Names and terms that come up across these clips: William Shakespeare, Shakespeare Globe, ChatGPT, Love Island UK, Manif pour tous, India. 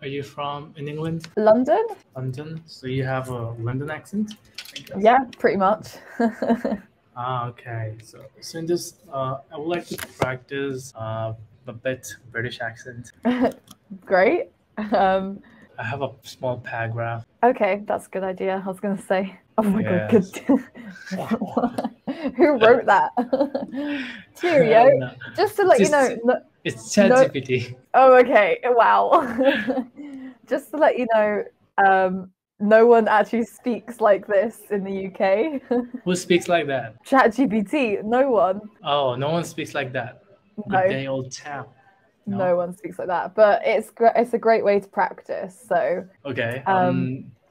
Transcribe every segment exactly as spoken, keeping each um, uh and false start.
Are you from in England? London. London. So you have a London accent? Yeah, pretty much. Ah, okay. So, so in this, uh, I would like to practice uh, a bit British accent. Great. Um, I have a small paragraph. Okay, that's a good idea. I was going to say, oh my yes. God, good. Who wrote that? Cheerio. Uh, no. Just to let Just, you know. It's ChatGPT. No, oh, okay. Wow. Just to let you know, um, no one actually speaks like this in the U K. Who speaks like that? ChatGPT. No one. Oh, no one speaks like that. No. Good day, old town. No. No one speaks like that. But it's it's a great way to practice. So okay, um,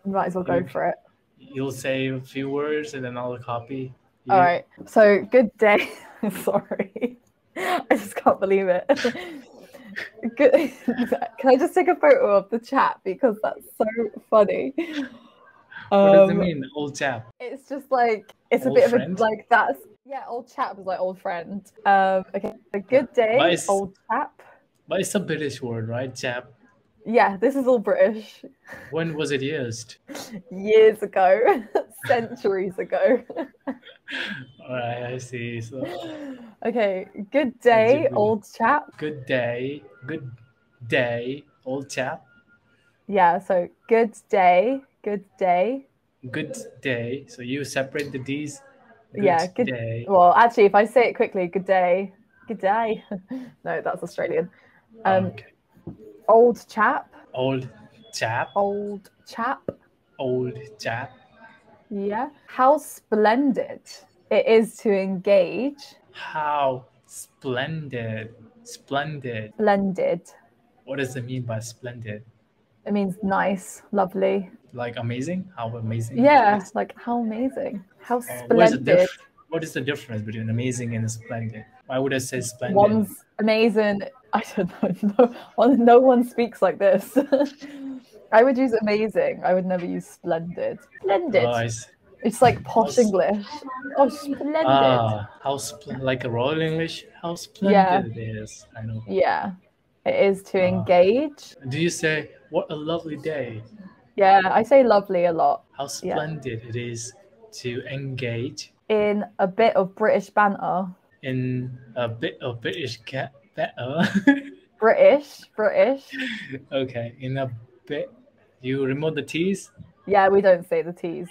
um might as well go for it. You'll say a few words and then I'll copy. You. All right. So good day. Sorry, I just can't believe it. Good. Can I just take a photo of the chat because that's so funny? What um, does it mean, old chap? It's just like it's old a bit friend? Of a like that's yeah, old chap is like old friend. Um, okay, so good day, old chap. But it's a British word, right, chap? Yeah, this is all British. When was it used? Years ago, centuries ago. All right, I see. So, okay, good day, old chap. Good day, good day, old chap. Yeah, so good day, good day. Good day. So you separate the D's. Good yeah, good day. Well, actually, if I say it quickly, good day, good day. No, that's Australian. Um, okay. Old chap. Old chap. Old chap. Old chap. Yeah. How splendid it is to engage. How splendid. Splendid. Splendid. What does it mean by splendid? It means nice, lovely. Like amazing? How amazing? Yeah, like how amazing. How splendid. Uh, what, is the what is the difference between amazing and splendid? Why would I say splendid? One's amazing. I don't know. No, no one speaks like this. I would use amazing. I would never use splendid. Splendid. Oh, it's like posh English. Oh, splendid. Ah, how splendid. Like a Royal English. How splendid yeah. it is. I know. Yeah, it is to ah. engage. Do you say, what a lovely day? Yeah, I say lovely a lot. How splendid yeah. it is to engage. In a bit of British banter. In a bit of British cat. British, British. Okay, in a bit, you remove the T's? Yeah, we don't say the T's.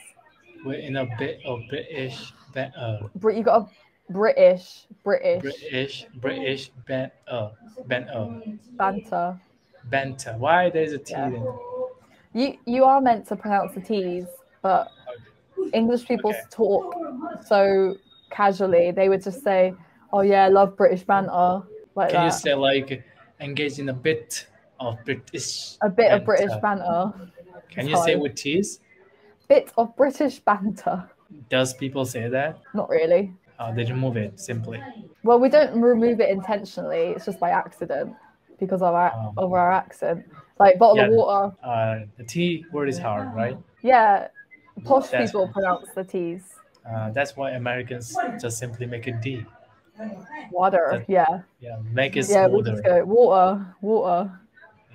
We're in a bit of British banter. You got a British, British. British, British banter. Banter. Banter. Banter. Why there's a T yeah. then? You, you are meant to pronounce the T's, but okay. English people okay. talk so casually. They would just say, oh yeah, I love British banter. Like Can that. You say like engage in a bit of British a bit banter. Of British banter? Can it's you hard. Say with T's? Bit of British banter. Does people say that? Not really. Oh, they remove it simply. Well, we don't remove it intentionally. It's just by accident because of our um, of our accent. Like bottle yeah, of water. Uh, the T word is hard, right? Yeah, posh that's people pronounce the T's. Uh, that's why Americans just simply make a D. Water, that, yeah. Yeah, make it yeah, smoother. Go, water, water.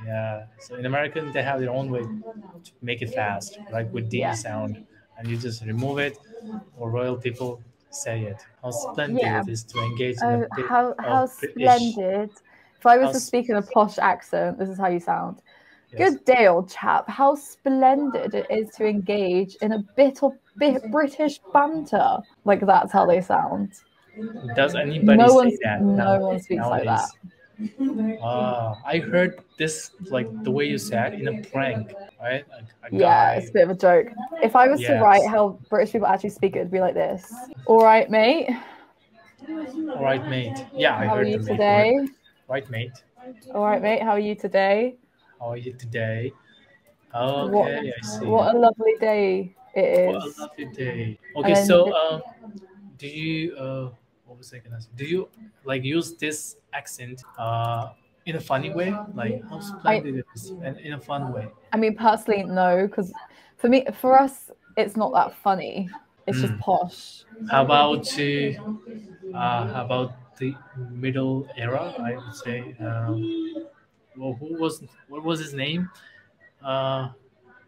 Yeah, so in American, they have their own way to make it fast, like with D yeah. sound. And you just remove it, or royal people say it. How splendid yeah. it is to engage in uh, a bit How, how of splendid. British. If I was how to speak in a posh accent, this is how you sound. Yes. Good day, old chap. How splendid it is to engage in a bit of bit British banter. Like, that's how they sound. Does anybody no say one, that? No, no one speaks nowadays. Like that. Uh, I heard this, like the way you said, in a prank, right? A, a yeah, guy. It's a bit of a joke. If I was yes. to write how British people actually speak, it would be like this. All right, mate. All right, mate. Yeah, I how heard the mate. Today? Right, mate. All right, mate. How are you today? How are you today? Okay, what, I see. What a lovely day it is. What a lovely day. Okay, and so... Um, do you, uh, what was I gonna say? Do you like use this accent uh, in a funny way? Like how splendid I, it is and in a fun way? I mean, personally, no, because for me, for us, it's not that funny. It's mm. just posh. How about to, uh, how about the middle era? I would say um, well, who was what was his name? Uh,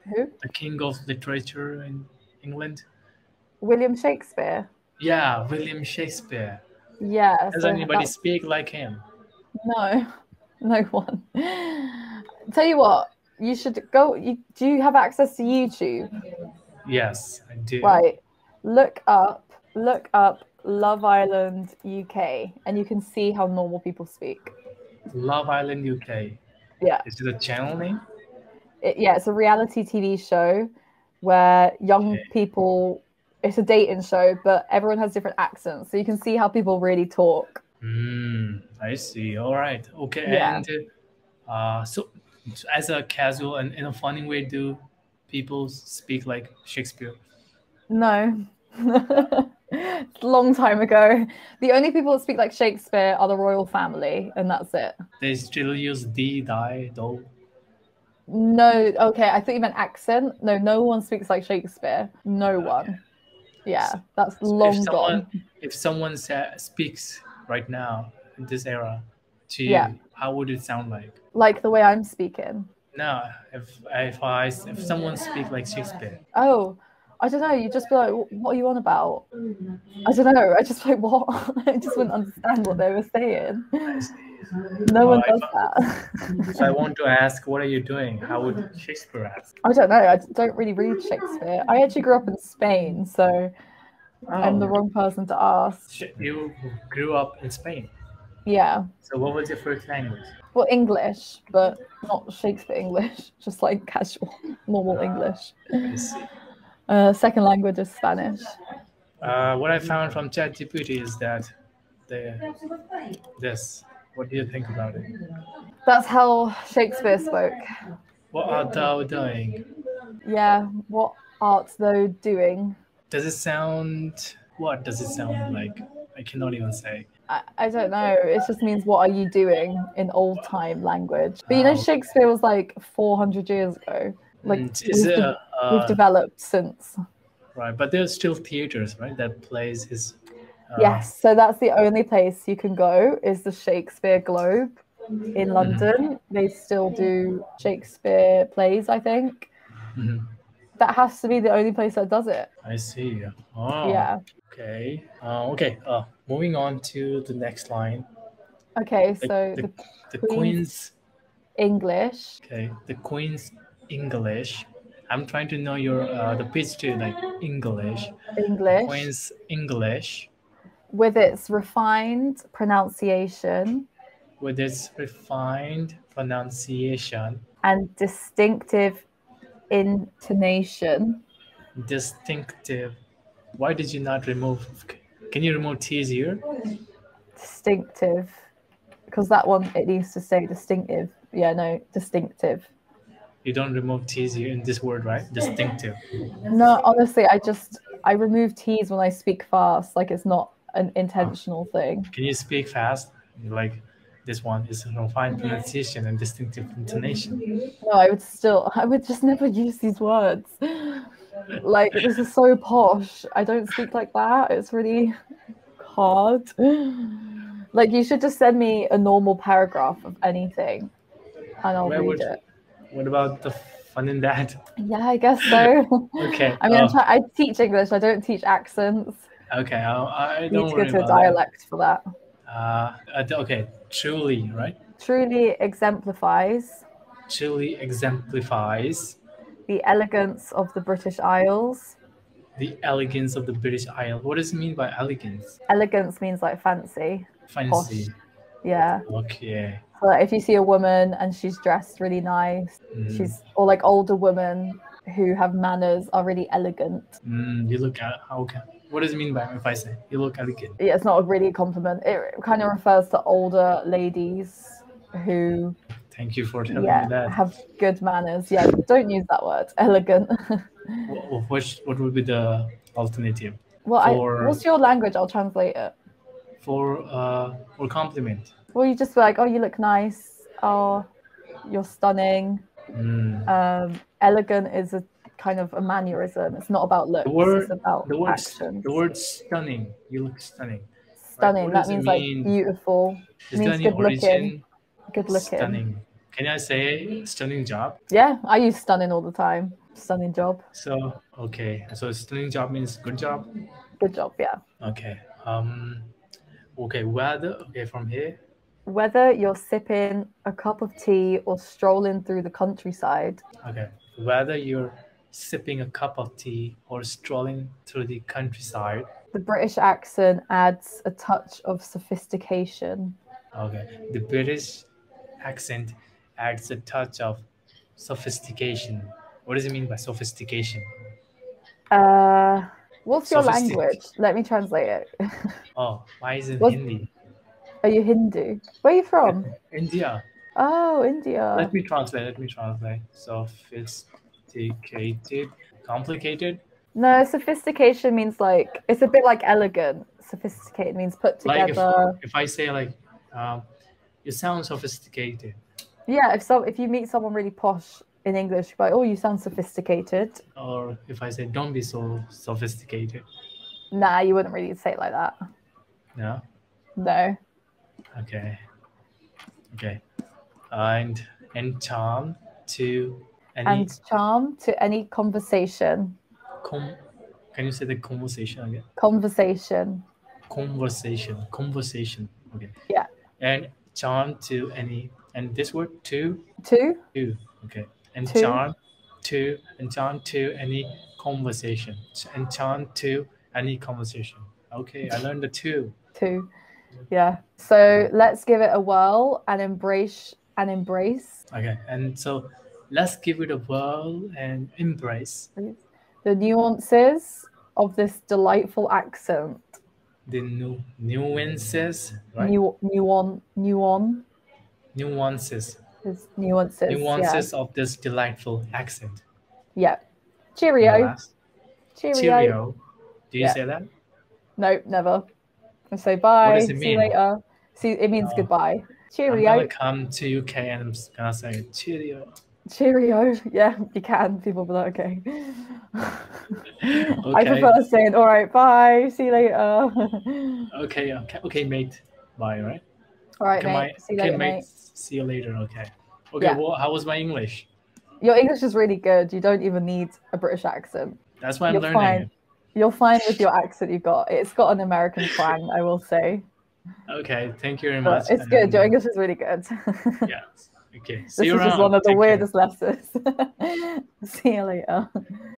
who? The king of literature in England. William Shakespeare. Yeah, William Shakespeare. Yeah. Does so anybody that's... speak like him? No, no one. Tell you what, you should go. You, do you have access to YouTube? Yes, I do. Right. Look up. Look up. Love Island U K, and you can see how normal people speak. Love Island U K. Yeah. Is it a channel name? It, yeah, it's a reality T V show where young okay. people. It's a dating show, but everyone has different accents, so you can see how people really talk. Mm, I see. All right. Okay. Yeah. And uh, so, as a casual and in a funny way, do people speak like Shakespeare? No. It's a long time ago. The only people that speak like Shakespeare are the royal family, and that's it. They still use thee, thy, thou. No, okay, I thought you meant accent. No, no one speaks like Shakespeare. No okay. one. Yeah, so, that's long if someone, gone. If someone sa speaks right now in this era to you, yeah. how would it sound like? Like the way I'm speaking? No, if if I if someone speaks like Shakespeare. Oh. I don't know, you just be like, what are you on about? I don't know, I just like, what? I just wouldn't understand what they were saying. No oh, one does that. So I want to ask, what are you doing? How would Shakespeare ask? I don't know, I don't really read Shakespeare. I actually grew up in Spain, so oh. I'm the wrong person to ask. You grew up in Spain? Yeah. So what was your first language? Well, English, but not Shakespeare English, just like casual, normal oh, English. I see. Uh, second language is Spanish. Uh, what I found from ChatGPT is that the, this. What do you think about it? That's how Shakespeare spoke. What art thou doing? Yeah, what art thou doing? Does it sound... What does it sound like? I cannot even say. I, I don't know. It just means what are you doing in old-time language. But you know, Shakespeare was like four hundred years ago. Like is we've, it, uh, we've developed since, right? But there's still theaters, right? That plays his. Uh, yes, so that's the only place you can go is the Shakespeare Globe in London. Mm-hmm. They still do Shakespeare plays, I think. Mm-hmm. That has to be the only place that does it. I see. Oh, yeah. Okay. Uh, okay. Uh, moving on to the next line. Okay, the, so the, the, the Queen's English. Okay, the Queen's. English. I'm trying to know your uh, the pitch to like English. English. Queen's English. With its refined pronunciation. With its refined pronunciation. And distinctive intonation. Distinctive. Why did you not remove? Can you remove T's here? Distinctive. Because that one, it needs to say distinctive. Yeah, no, distinctive. You don't remove T's in this word, right? Distinctive. No, honestly, I just, I remove T's when I speak fast. Like, it's not an intentional thing. Can you speak fast? Like, this one is a refined pronunciation and distinctive intonation. No, I would still, I would just never use these words. Like, this is so posh. I don't speak like that. It's really hard. Like, you should just send me a normal paragraph of anything and I'll Where read would... it. What about the fun in that? Yeah, I guess so. Okay. I mean, oh. I'm try I teach English. I don't teach accents. Okay, I, I don't worry about that. You need to go to a dialect that. for that. Uh, okay, truly, right? Truly exemplifies. Truly exemplifies. The elegance of the British Isles. The elegance of the British Isles. What does it mean by elegance? Elegance means like fancy. Fancy. Posh. Yeah. Okay. So like if you see a woman and she's dressed really nice, mm. she's or like older women who have manners are really elegant. Mm, you look at okay. What does it mean by if I say you look elegant? Yeah, it's not a really a compliment. It kind of refers to older ladies who. Thank you for telling yeah, me that. Have good manners. Yeah, don't use that word, elegant. what, what what would be the alternative? Well, for... I, what's your language? I'll translate it. For uh, or compliment. Well, you just be like, oh, you look nice. Oh, you're stunning. Mm. Um, elegant is a kind of a mannerism. It's not about looks. The word, it's about the word, action. The word stunning. You look stunning. Stunning. Right? That means mean? like beautiful. It means good looking. Good looking. Stunning. Can I say stunning job? Yeah, I use stunning all the time. Stunning job. So, okay. So stunning job means good job? Good job, yeah. Okay. Um, okay, weather. Okay, from here. Whether you're sipping a cup of tea or strolling through the countryside. Okay. Whether you're sipping a cup of tea or strolling through the countryside. The British accent adds a touch of sophistication. Okay. The British accent adds a touch of sophistication. What does it mean by sophistication? Uh, what's your language? Let me translate it. Oh, why is it what's Hindi? Are you Hindu? Where are you from? India. Oh, India. Let me translate. Let me translate. Sophisticated. Complicated? No, sophistication means like, it's a bit like elegant. Sophisticated means put together. Like if, if I say like, um, you sound sophisticated. Yeah, if so, if you meet someone really posh in English, you're like, oh, you sound sophisticated. Or if I say, don't be so sophisticated. Nah, you wouldn't really say it like that. No? No. Okay, okay, and and charm to any and charm to any conversation. Com, can you say the conversation again? Conversation. Conversation. Conversation. Okay. Yeah. And charm to any and this word to to to. Okay. And to. charm to and charm to any conversation and charm to any conversation. Okay, I learned the two. Two. Yeah, so let's give it a whirl and embrace and embrace. Okay, and so let's give it a whirl and embrace. The nuances of this delightful accent. The nu nuances, right? Nu nuan nuan. Nuances. It's nuances. Nuances yeah. of this delightful accent. Yeah. Cheerio. Cheerio. Cheerio. Do you yeah. say that? No, never. I say bye. See mean? you later. See, it means uh, goodbye. Cheerio. I'm gonna come to U K and I'm just gonna say cheerio. Cheerio. Yeah, you can. People will be like, okay. okay. I prefer saying, all right, bye. See you later. okay, okay, okay, mate. Bye. All right. All right, okay, mate. My, see you okay, later, mate. mate. See you later. Okay. Okay. Yeah. Well, how was my English? Your English is really good. You don't even need a British accent. That's why I'm You're learning. Fine. You'll find with your accent you've got. It's got an American twang, I will say. Okay, thank you very much. But it's good. And, your English is really good. yeah. Okay. See this you is around. Just one of the Take weirdest care. lessons. See you later.